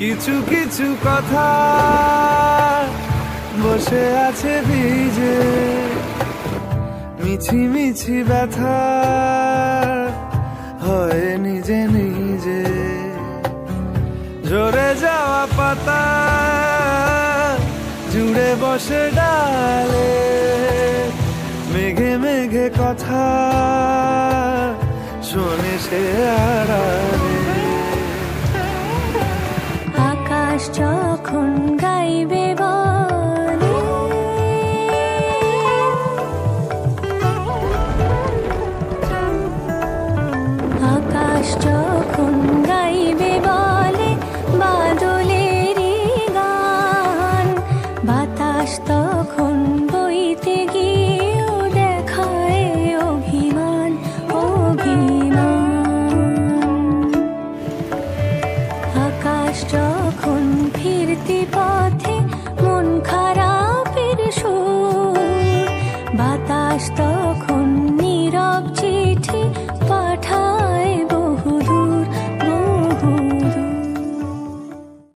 কিছু কিছু কথা বসে আছে ভিজে, মিছি মিছি ব্যথা হয় নিজে নিজে। ঝরে যাওয়া পাতা জুড়ে বসে ডালে, মেঘে মেঘে কথা শোনে সে আড়ালে। আকাশ যখন